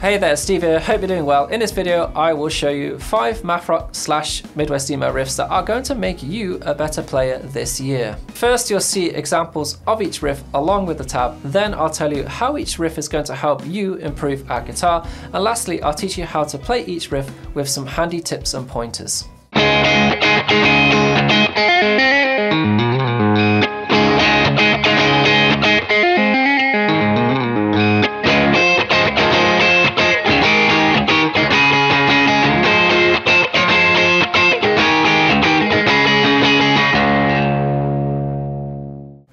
Hey there, Steve here, hope you're doing well. In this video, I will show you 5 math rock / Midwest emo riffs that are going to make you a better player this year. First, you'll see examples of each riff along with the tab. Then I'll tell you how each riff is going to help you improve our guitar. And lastly, I'll teach you how to play each riff with some handy tips and pointers.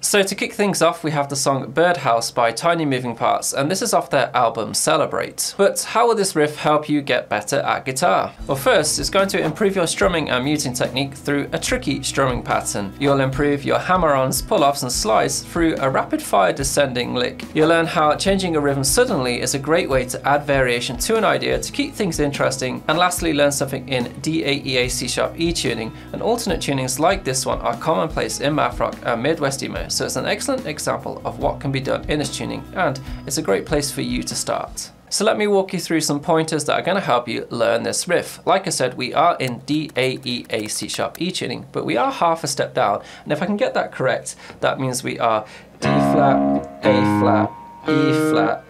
So to kick things off, we have the song Birdhouse by Tiny Moving Parts, and this is off their album Celebrate. But how will this riff help you get better at guitar? Well, first, it's going to improve your strumming and muting technique through a tricky strumming pattern. You'll improve your hammer-ons, pull-offs and slides through a rapid-fire descending lick. You'll learn how changing a rhythm suddenly is a great way to add variation to an idea to keep things interesting, and lastly, learn something in D8EA C-sharp E tuning, and alternate tunings like this one are commonplace in math rock and Midwest emo, so it's an excellent example of what can be done in this tuning, and it's a great place for you to start. So let me walk you through some pointers that are going to help you learn this riff. Like I said, we are in D, A, E, A, C sharp E tuning, but we are half a step down, and if I can get that correct, that means we are D flat, A flat, E flat,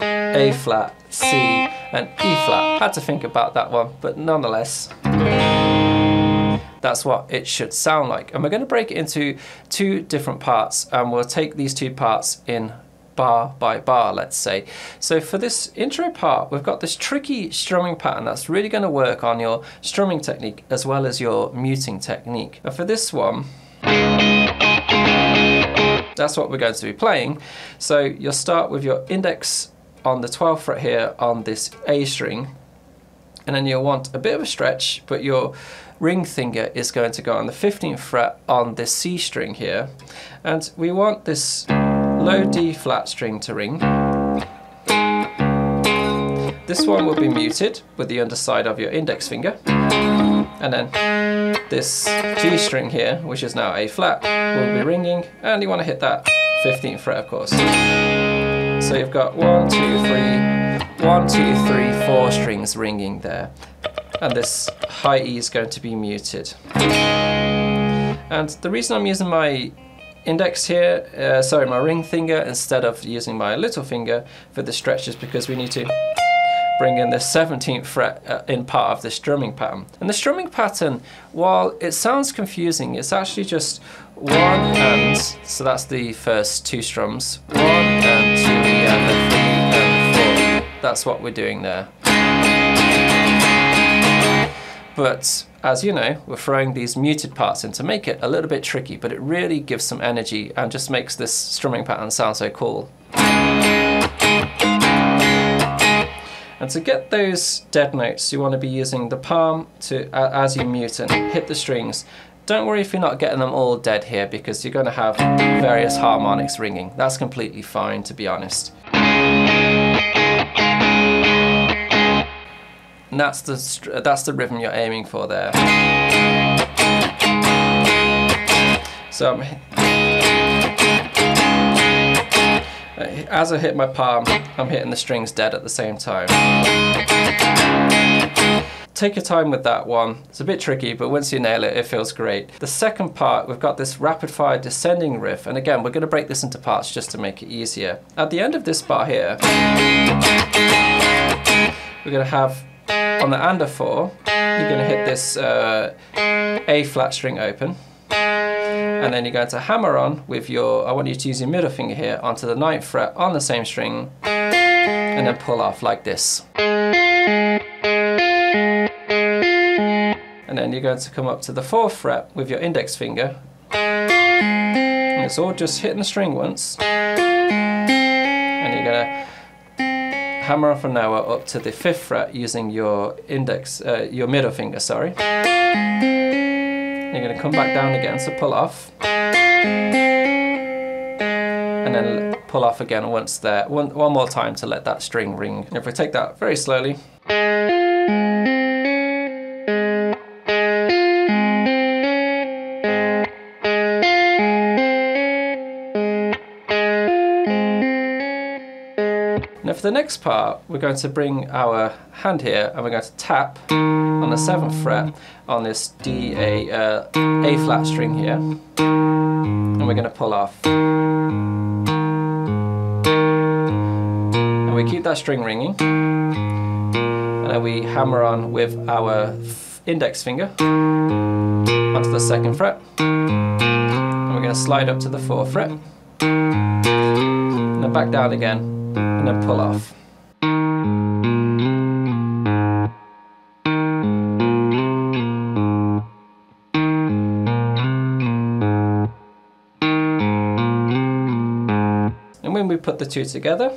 A flat, C, and E flat. Had to think about that one, but nonetheless, that's what it should sound like. And we're going to break it into 2 different parts, and we'll take these 2 parts in bar by bar, let's say. So for this intro part, we've got this tricky strumming pattern that's really going to work on your strumming technique as well as your muting technique. And for this one, that's what we're going to be playing. So you'll start with your index on the 12th fret here on this A string, and then you'll want a bit of a stretch, but your ring finger is going to go on the 15th fret on this C string here, and we want this low D flat string to ring. This one will be muted with the underside of your index finger, and then this G string here, which is now A flat, will be ringing, and you want to hit that 15th fret, of course. So you've got 1, 2, 3, 4 strings ringing there, and this high E is going to be muted. And the reason I'm using my index here, my ring finger, instead of using my little finger for the stretch, is because we need to bring in the 17th fret in part of the strumming pattern. And the strumming pattern, while it sounds confusing, it's actually just 1 and, so that's the first 2 strums, 1 and 2 and 3 and 4, that's what we're doing there. But as you know, we're throwing these muted parts in to make it a little bit tricky, but it really gives some energy and just makes this strumming pattern sound so cool. And to get those dead notes, you want to be using the palm to as you mute and hit the strings. Don't worry if you're not getting them all dead here, because you're going to have various harmonics ringing. That's completely fine, to be honest. And that's the rhythm you're aiming for there. So as I hit my palm, I'm hitting the strings dead at the same time. Take your time with that one. It's a bit tricky, but once you nail it, it feels great. The second part, we've got this rapid fire descending riff. And again, we're going to break this into parts just to make it easier. At the end of this bar here, we're going to have, on the under 4, you're going to hit this A flat string open, and then you're going to hammer on with your, I want you to use your middle finger here, onto the 9th fret on the same string, and then pull off like this. And then you're going to come up to the 4th fret with your index finger, and it's all just hitting the string once, and you're going to hammer on from now up to the 5th fret using your index, your middle finger, sorry. You're going to come back down again, so pull off, and then pull off again once there, one more time to let that string ring. And if we take that very slowly, the next part, we're going to bring our hand here and we're going to tap on the 7th fret on this D, A flat string here, and we're going to pull off. And we keep that string ringing, and then we hammer on with our index finger onto the 2nd fret, and we're going to slide up to the 4th fret, and then back down again, and then pull off. And when we put the two together,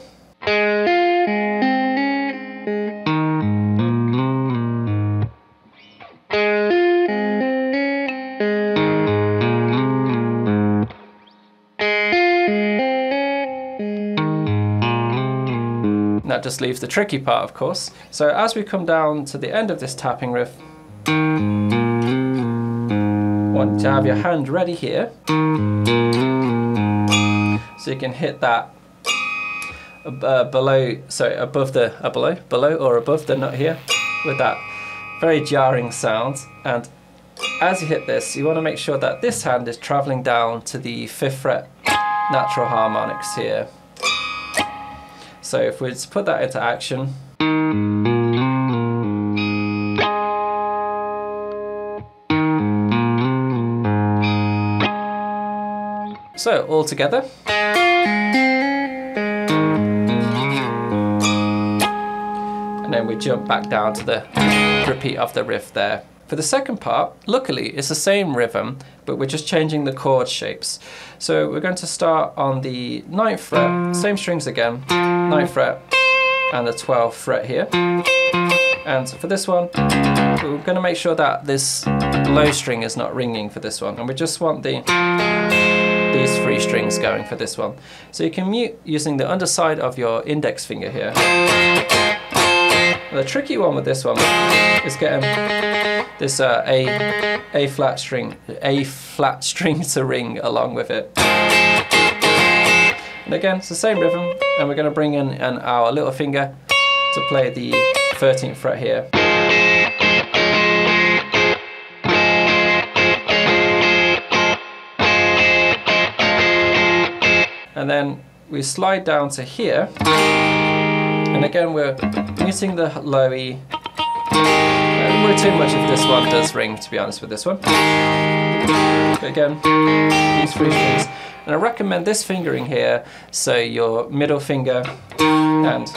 that just leaves the tricky part, of course. So as we come down to the end of this tapping riff, you want to have your hand ready here, so you can hit that below the nut here with that very jarring sound. And as you hit this, you want to make sure that this hand is traveling down to the 5th fret natural harmonics here. So if we put that into action, so all together, and then we jump back down to the repeat of the riff there. For the second part, luckily it's the same rhythm, but we're just changing the chord shapes. So we're going to start on the 9th fret, same strings again, 9th fret and the 12th fret here. And for this one, we're going to make sure that this low string is not ringing for this one, and we just want these 3 strings going for this one. So you can mute using the underside of your index finger here. The tricky one with this one is getting this A flat string to ring along with it. And again, it's the same rhythm, and we're going to bring in our little finger to play the 13th fret here. And then we slide down to here, and again we're muting the low E. We're too much if this one does ring, to be honest, with this one. But again, these 3 strings. And I recommend this fingering here, so your middle finger and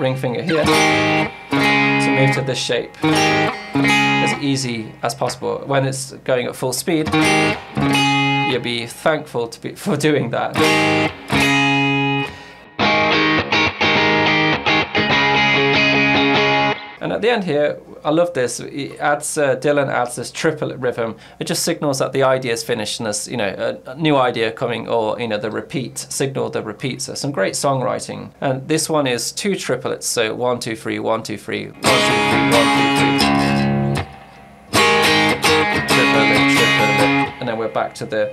ring finger here, to move to this shape as easy as possible. When it's going at full speed, you'll be thankful for doing that. And at the end here, I love this. Dylan adds this triplet rhythm. It just signals that the idea is finished, and there's, you know, a new idea coming, or, you know, the repeat signal, the repeat. So some great songwriting. And this one is 2 triplets, so 1, 2, 3, 1, 2, 3, 1, 2, 3, 1, 2, 3. Triplet, triplet, and then we're back to the.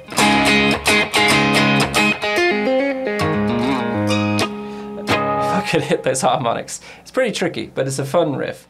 If I could hit those harmonics. It's pretty tricky, but it's a fun riff.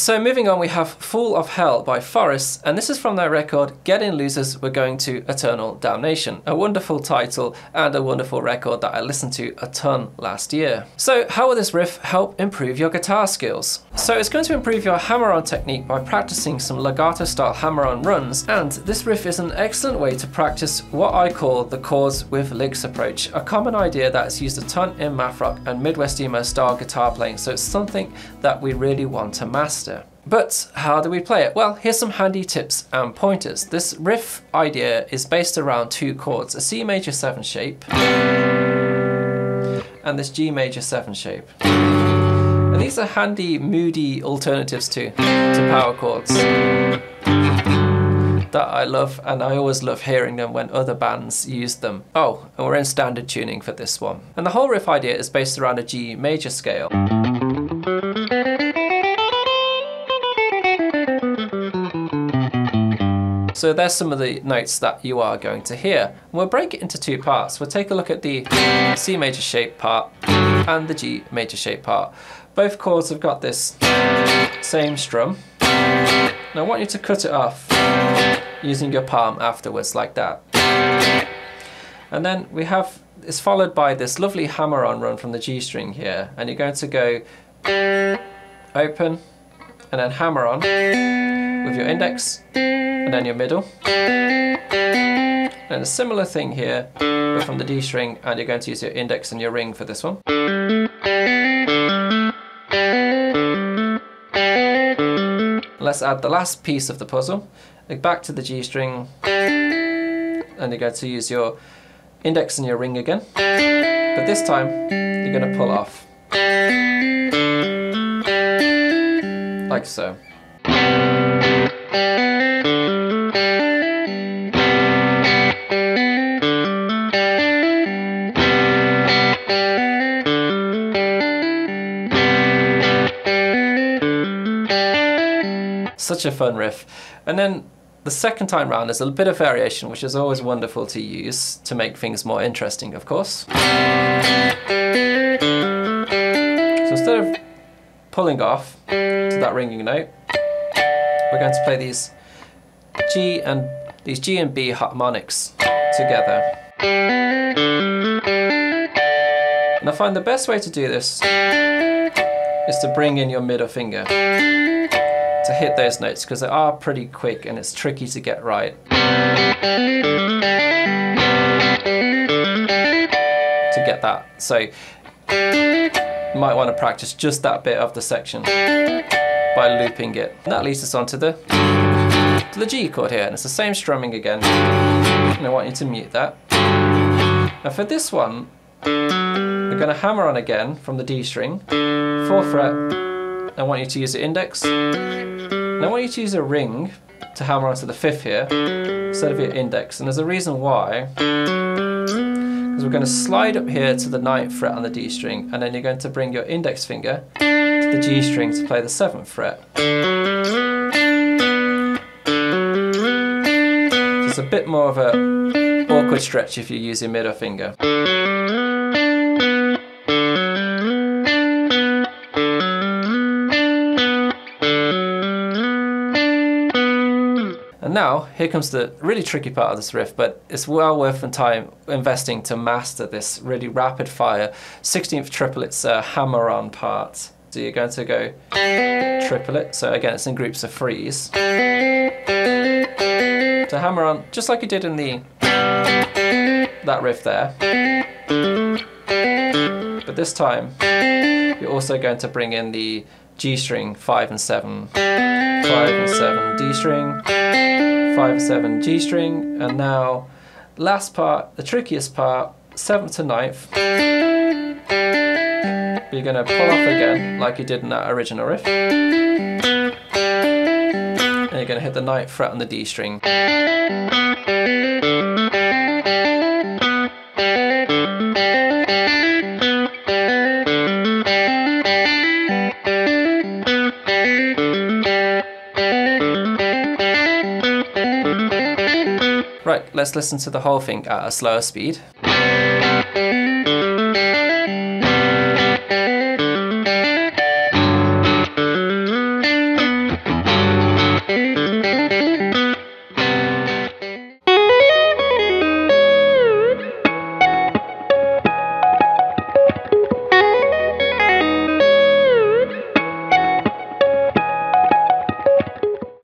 So moving on, we have Fool of Hell by Forests, and this is from their record Get In Losers We're Going To Eternal Damnation. A wonderful title and a wonderful record that I listened to a ton last year. So how will this riff help improve your guitar skills? So it's going to improve your hammer-on technique by practicing some legato style hammer-on runs, and this riff is an excellent way to practice what I call the chords with licks approach, a common idea that's used a ton in math rock and Midwest emo style guitar playing, so it's something that we really want to master. But how do we play it? Well, here's some handy tips and pointers. This riff idea is based around 2 chords, a C major 7 shape and this G major 7 shape. And these are handy, moody alternatives to power chords. that I love, and I always love hearing them when other bands use them. Oh, and we're in standard tuning for this one. And the whole riff idea is based around a G major scale. So there's some of the notes that you are going to hear. And we'll break it into two parts. We'll take a look at the C major shape part and the G major shape part. Both chords have got this same strum. And I want you to cut it off using your palm afterwards like that. And then we have, it's followed by this lovely hammer-on run from the G string here. And you're going to go open and then hammer-on with your index. And then your middle, and a similar thing here, but from the D string, and you're going to use your index and your ring for this one. Let's add the last piece of the puzzle, back to the G string, and you're going to use your index and your ring again, but this time you're going to pull off, like so. Such a fun riff. And then the second time round there's a bit of variation, which is always wonderful to use to make things more interesting, of course. So instead of pulling off to that ringing note, we're going to play these G and B harmonics together. And I find the best way to do this is to bring in your middle finger to hit those notes, because they are pretty quick and it's tricky to get right. To get that. So you might want to practice just that bit of the section by looping it. And that leads us on to the G chord here, and it's the same strumming again. And I want you to mute that. Now for this one, we're going to hammer on again from the D string, 4th fret. I want you to use the index. And I want you to use a ring to hammer onto the 5th here instead of your index. And there's a reason why. Because we're going to slide up here to the 9th fret on the D string, and then you're going to bring your index finger to the G string to play the 7th fret. So it's a bit more of an awkward stretch if you use your middle finger. Now, here comes the really tricky part of this riff, but it's well worth the time investing to master this really rapid fire 16th triplets hammer-on part. So you're going to go triplet, so again it's in groups of threes. To hammer on, just like you did in that riff there. But this time, you're also going to bring in the G string, 5 and 7, D string, 5 and 7, G string, and now last part, the trickiest part, 7th to 9th. You're going to pull off again like you did in that original riff, and you're going to hit the 9th fret on the D string. Right, let's listen to the whole thing at a slower speed.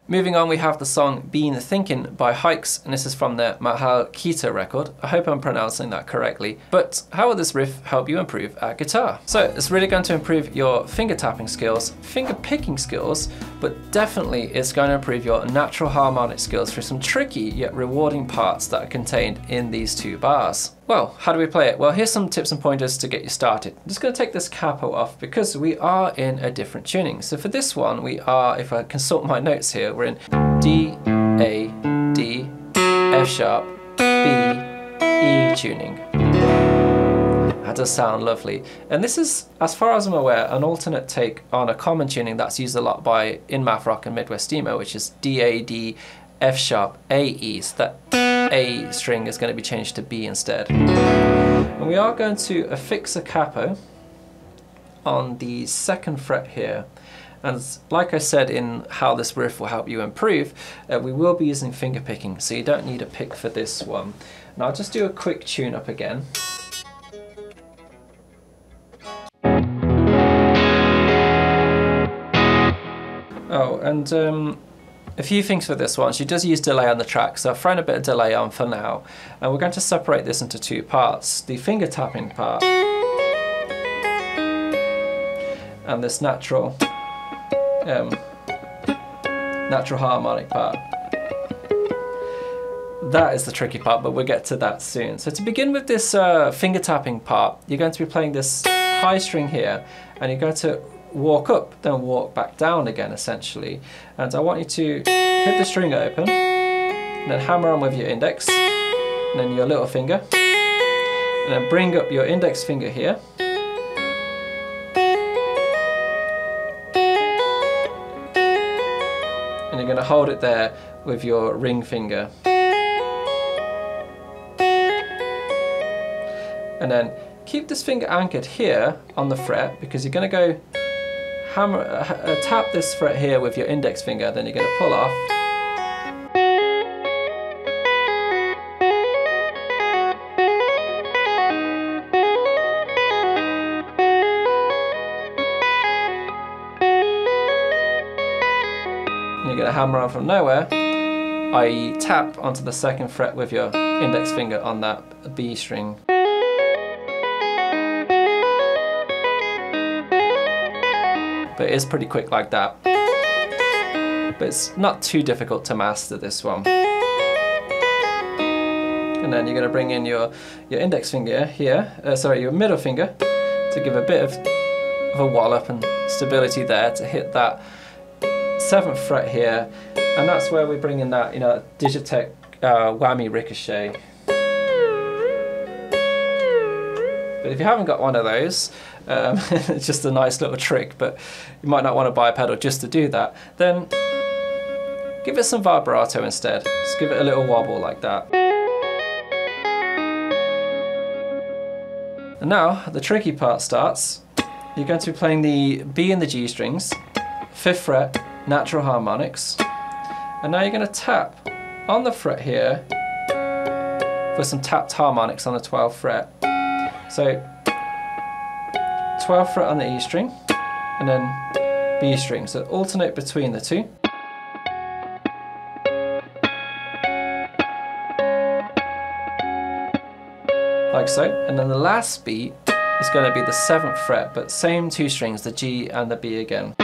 Moving on, we have the song Been Thinkin' by Hikes, and this is from their Mahal Kita record. I hope I'm pronouncing that correctly. But how will this riff help you improve at guitar? So it's really going to improve your finger tapping skills, finger picking skills, but definitely it's going to improve your natural harmonic skills through some tricky yet rewarding parts that are contained in these two bars. Well, how do we play it? Well, here's some tips and pointers to get you started. I'm just going to take this capo off because we are in a different tuning. So for this one, we are, if I consult my notes here, we're in D, A, D, F-sharp, B, E tuning. That does sound lovely. And this is, as far as I'm aware, an alternate take on a common tuning that's used a lot by in-math rock and Midwest emo, which is D, A, D, F-sharp, A, E. So that A string is going to be changed to B instead. And we are going to affix a capo on the second fret here. And like I said in how this riff will help you improve, we will be using finger picking, so you don't need a pick for this one. Now I'll just do a quick tune up again. Oh, and a few things with this one. She does use delay on the track, so I've thrown a bit of delay on for now. And we're going to separate this into two parts, the finger tapping part and this natural harmonic part. That is the tricky part, but we'll get to that soon. So to begin with this finger tapping part, you're going to be playing this high string here, and you're going to walk up, then walk back down again, essentially. And I want you to hit the string open, then hammer on with your index, and then your little finger, and then bring up your index finger here, and you're going to hold it there with your ring finger. And then keep this finger anchored here on the fret, because you're going to go hammer, tap this fret here with your index finger, then you're going to pull off. Hammer on from nowhere, i.e. tap onto the second fret with your index finger on that B string. But it is pretty quick like that. But it's not too difficult to master this one. And then you're going to bring in your index finger here, your middle finger, to give a bit of a wallop and stability there to hit that 7th fret here, and that's where we bring in that, you know, Digitech whammy ricochet. But if you haven't got one of those, it's just a nice little trick, but you might not want to buy a pedal just to do that, then give it some vibrato instead. Just give it a little wobble like that. And now the tricky part starts. You're going to be playing the B and the G strings, 5th fret, natural harmonics, and now you're going to tap on the fret here for some tapped harmonics on the 12th fret. So 12th fret on the E string and then B string, so alternate between the two. Like so, and then the last beat is going to be the 7th fret, but same two strings, the G and the B again.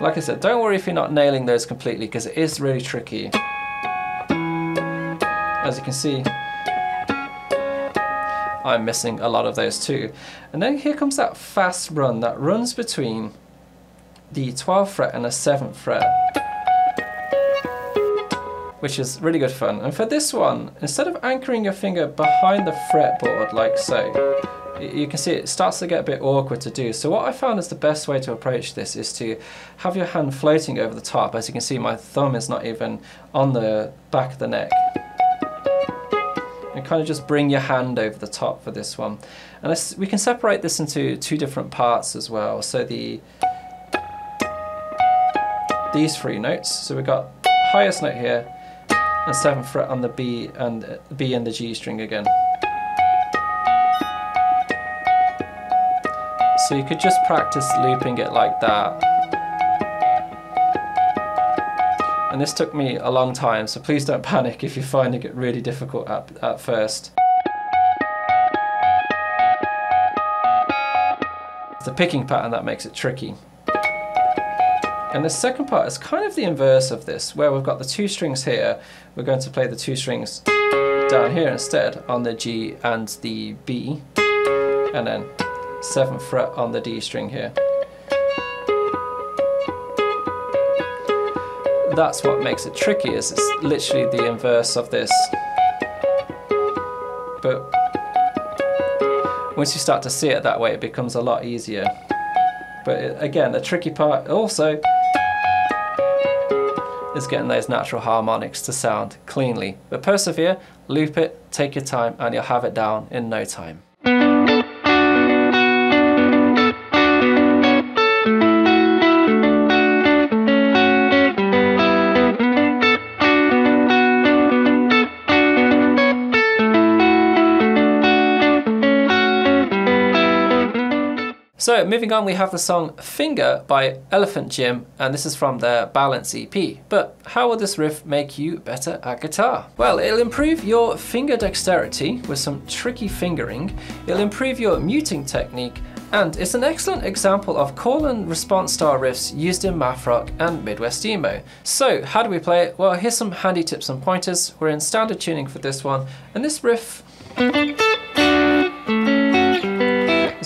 Like I said, don't worry if you're not nailing those completely, because it is really tricky. As you can see, I'm missing a lot of those too. And then here comes that fast run that runs between the 12th fret and the 7th fret, which is really good fun. And for this one, instead of anchoring your finger behind the fretboard like so, you can see it starts to get a bit awkward to do. So what I found is the best way to approach this is to have your hand floating over the top. As you can see, my thumb is not even on the back of the neck. And kind of just bring your hand over the top for this one. And we can separate this into two different parts as well. So these three notes. So we've got highest note here and 7th fret on the B and the G string again. So you could just practice looping it like that. And this took me a long time, so please don't panic if you're finding it really difficult at first. It's the picking pattern that makes it tricky. And the second part is kind of the inverse of this, where we've got the two strings here. We're going to play the two strings down here instead on the G and the B, and then 7th fret on the D string here. that's what makes it tricky, is it's literally the inverse of this. But once you start to see it that way, it becomes a lot easier. But again, the tricky part also is getting those natural harmonics to sound cleanly. But persevere, loop it, take your time, and you'll have it down in no time. So moving on, we have the song Finger by Elephant Gym, and this is from their Balance EP. But how will this riff make you better at guitar? Well, it'll improve your finger dexterity with some tricky fingering, it'll improve your muting technique, and it's an excellent example of call and response style riffs used in math rock and Midwest emo. So how do we play it? Well, here's some handy tips and pointers. We're in standard tuning for this one, and this riff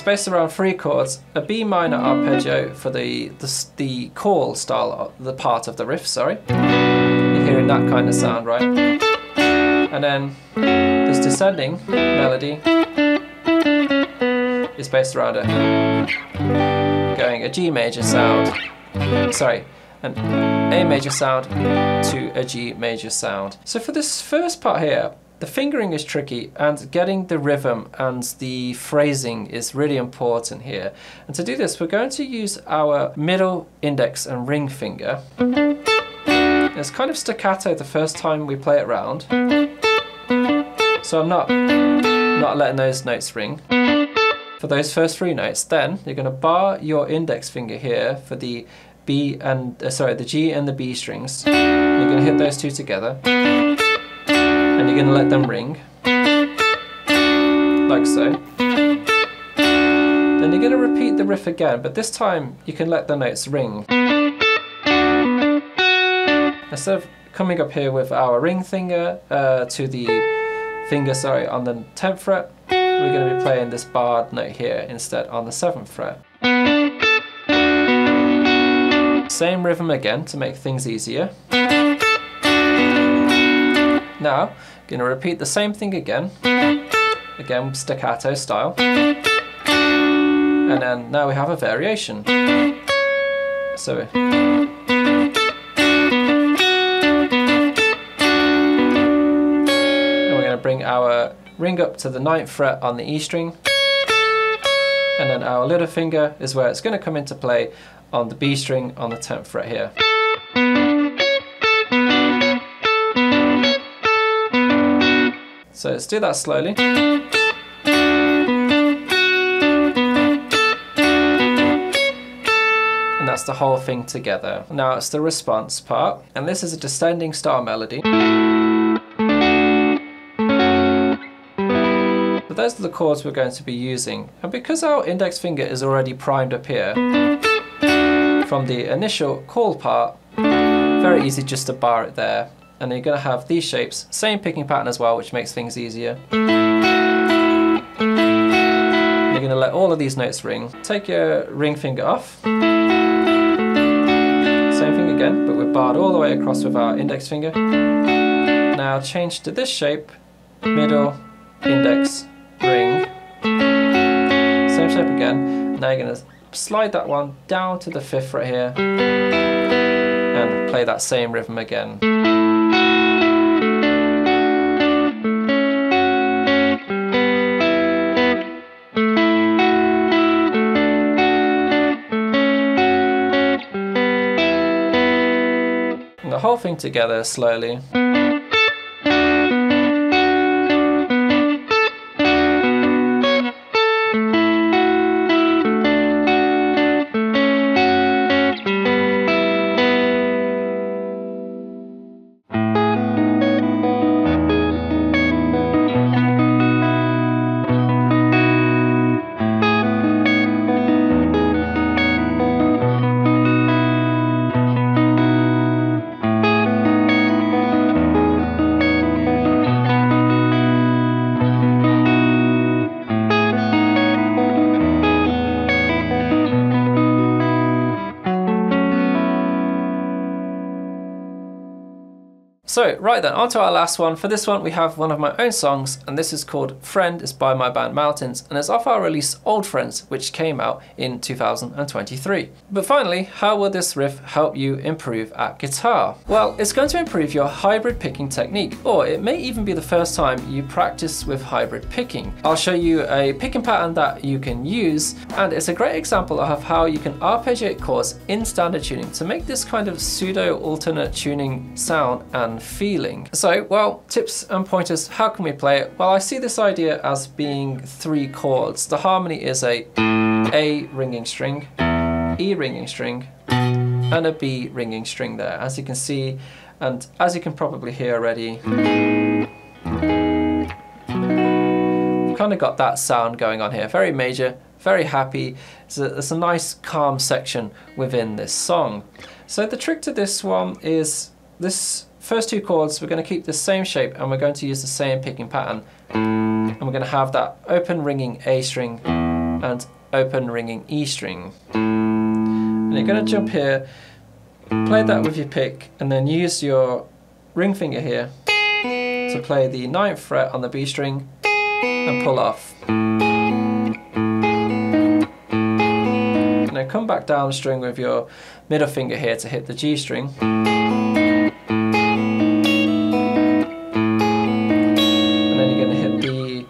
based around three chords, a B minor arpeggio for the call style, the part of the riff, sorry. You're hearing that kind of sound, right? And then this descending melody is based around a G major sound, sorry, an A major sound to a G major sound. So for this first part here, the fingering is tricky, and getting the rhythm and the phrasing is really important here. And to do this, we're going to use our middle index and ring finger. It's kind of staccato the first time we play it round, so I'm not letting those notes ring. For those first three notes, then you're going to bar your index finger here for the B and the G and the B strings. You're going to hit those two together, and you're going to let them ring, like so. Then you're going to repeat the riff again, but this time you can let the notes ring. Instead of coming up here with our ring finger to the finger, sorry, on the 10th fret, we're going to be playing this barred note here instead on the 7th fret. Same rhythm again to make things easier. Now, going to repeat the same thing again staccato style, and then now we have a variation. So and we're going to bring our ring up to the 9th fret on the E string, and then our little finger is where it's going to come into play on the B string on the 10th fret here. So let's do that slowly. And that's the whole thing together. Now it's the response part, and this is a descending style melody. But those are the chords we're going to be using. And because our index finger is already primed up here from the initial call part, very easy just to bar it there. And you're going to have these shapes, same picking pattern as well, which makes things easier. You're going to let all of these notes ring. Take your ring finger off. Same thing again, but we're barred all the way across with our index finger. Now change to this shape, middle, index, ring. Same shape again. Now you're going to slide that one down to the 5th fret here and play that same rhythm again. Whole thing together slowly. So right then, on to our last one. For this one we have one of my own songs, and this is called Friend. It's by my band Mountains, and it's off our release Old Friends, which came out in 2023. But finally, how will this riff help you improve at guitar? Well, it's going to improve your hybrid picking technique, or it may even be the first time you practice with hybrid picking. I'll show you a picking pattern that you can use, and it's a great example of how you can arpeggiate chords in standard tuning to make this kind of pseudo alternate tuning sound and feeling. So, well, tips and pointers, how can we play it? Well, I see this idea as being three chords. The harmony is A ringing string, E ringing string, and a B ringing string there, as you can see, and as you can probably hear already. We've kind of got that sound going on here, very major, very happy. It's a nice calm section within this song. So the trick to this one is this first two chords, we're going to keep the same shape and we're going to use the same picking pattern. And we're going to have that open ringing A string and open ringing E string. And you're going to jump here, play that with your pick, and then use your ring finger here to play the 9th fret on the B string and pull off. And then come back down the string with your middle finger here to hit the G string. And then you're going to hit the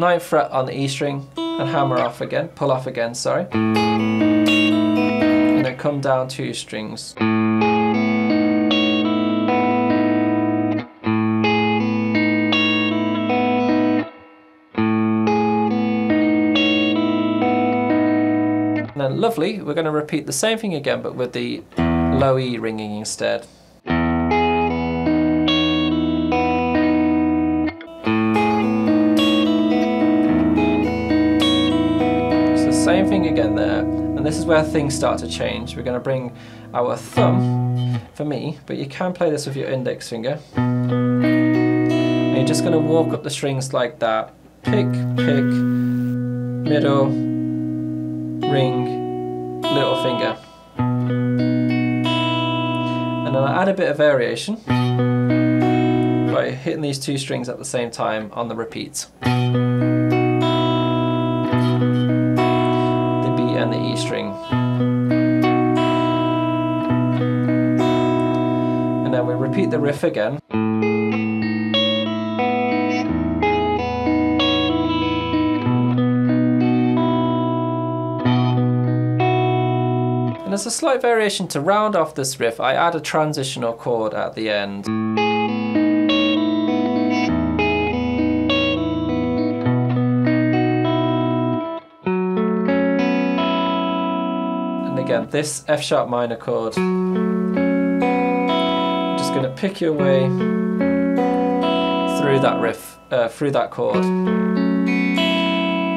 9th fret on the E string and hammer off again, pull off again, sorry. And then come down two strings. And then lovely, we're going to repeat the same thing again, but with the low E ringing instead. Same thing again there, and this is where things start to change. We're going to bring our thumb, for me, but you can play this with your index finger. And you're just going to walk up the strings like that. Pick, pick, middle, ring, little finger. And then I add a bit of variation by hitting these two strings at the same time on the repeat. And the E string. And then we repeat the riff again. And as a slight variation to round off this riff, I add a transitional chord at the end. Again, this F sharp minor chord, I'm just going to pick your way through that riff, through that chord,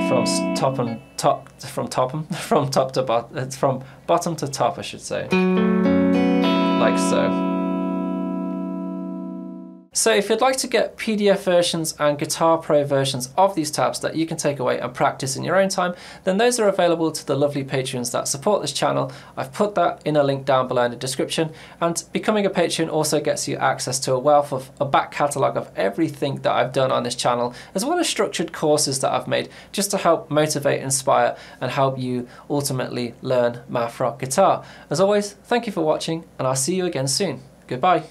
from bottom to top, I should say, like so. So if you'd like to get PDF versions and Guitar Pro versions of these tabs that you can take away and practice in your own time, then those are available to the lovely patrons that support this channel. I've put that in a link down below in the description, and becoming a patron also gets you access to a wealth of a back catalogue of everything that I've done on this channel, as well as structured courses that I've made just to help motivate, inspire and help you ultimately learn math rock guitar. As always, thank you for watching, and I'll see you again soon. Goodbye.